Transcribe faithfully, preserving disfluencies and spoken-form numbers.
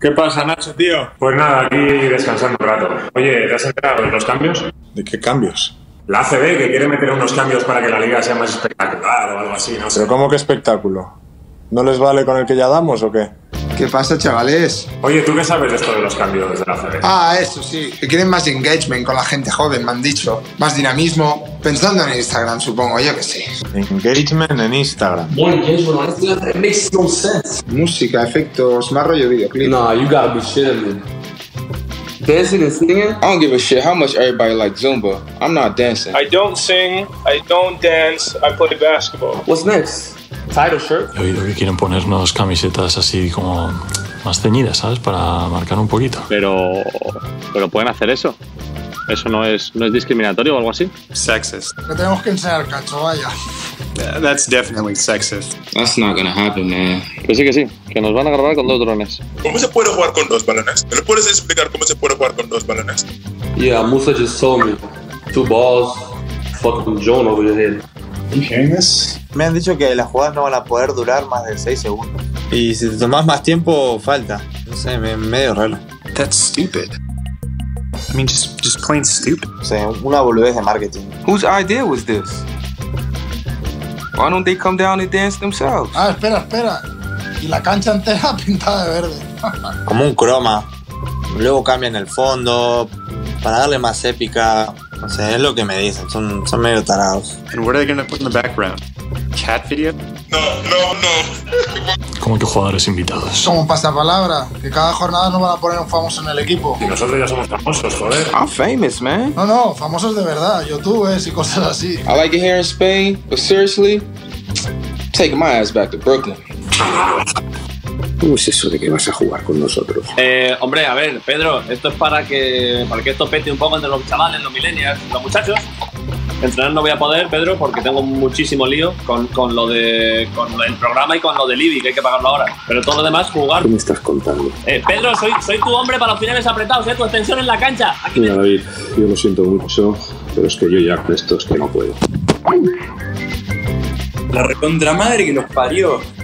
¿Qué pasa, Nacho, tío? Pues nada, aquí descansando un rato. Oye, ¿te has enterado de los cambios? ¿De qué cambios? La A C B, que quiere meter unos cambios para que la liga sea más espectacular o algo así, no sé. ¿Pero cómo que espectáculo? ¿No les vale con el que ya damos o qué? ¿Qué pasa, chavales? Oye, ¿tú qué sabes de esto de los cambios de la A C B? Ah, eso sí. Que quieren más engagement con la gente joven, me han dicho. Más dinamismo. Pensando en Instagram, supongo. Yo que sí. Engagement en Instagram. More engagement on Instagram. It makes no sense. Música, efectos, más rollo videoclip. No, you gotta be shitting me. Dancing and singing? I don't give a shit how much everybody likes Zumba. I'm not dancing. I don't sing. I don't dance. I play basketball. What's next? Title shirt. He oído que quieren ponernos camisetas así como más ceñidas, ¿sabes? Para marcar un poquito. Pero, pero pueden hacer eso. Eso no es, no es discriminatorio o algo así. Sexist. Pero tenemos que enseñar cacho, vaya. Yeah, that's definitely sexist. That's not gonna happen, man. Que sí, que sí, que nos van a grabar con dos drones. ¿Cómo se puede jugar con dos balones? ¿Me lo puedes explicar cómo se puede jugar con dos balones? Yeah, Musa just told me. Two balls, fucking John over your head. ¿Estás escuchando esto? Me han dicho que las jugadas no van a poder durar más de seis segundos. Y si te tomas más tiempo, falta. No sé, me, medio raro. That's stupid. I mean, just, just plain stupid. O sea, una boludez de marketing. Whose idea was this? Why don't they come down and dance themselves? Ah, espera, espera. Y la cancha entera pintada de verde. Como un croma. Luego cambian el fondo para darle más épica. O sea, es lo que me dicen, son, son medio tarados. And what are they gonna put in the background? Cat video? No, no, no. Como que jugadores invitados. Como pasapalabra, que cada jornada nos van a poner un famoso en el equipo. Y nosotros ya somos famosos, joder. I'm famous, man. No, no, famosos de verdad, youtubers y cosas así. I like it here in Spain, but seriously, I'm taking my ass back to Brooklyn. ¿Cómo es eso de que vas a jugar con nosotros? Eh, hombre, a ver, Pedro, esto es para que, para que esto pete un poco entre los chavales, los millennials, los muchachos. Entrenar no voy a poder, Pedro, porque tengo muchísimo lío con, con lo de, con el programa y con lo del I B I, que hay que pagarlo ahora. Pero todo lo demás, jugar. ¿Qué me estás contando? Eh, Pedro, soy, soy tu hombre para los finales apretados, ¿eh? Tu extensión en la cancha. Aquí mira, David, yo lo siento mucho, pero es que yo ya con esto es que no puedo. La recontra madre que nos parió.